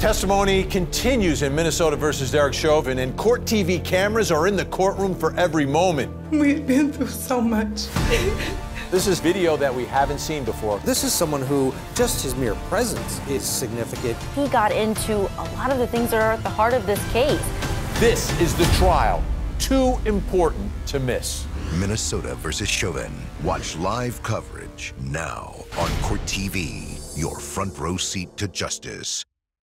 Testimony continues in Minnesota versus Derek Chauvin, and Court TV cameras are in the courtroom for every moment. We've been through so much. This is video that we haven't seen before. This is someone who, just his mere presence is significant. He got into a lot of the things that are at the heart of this case. This is the trial, too important to miss. Minnesota versus Chauvin. Watch live coverage now on Court TV, your front row seat to justice.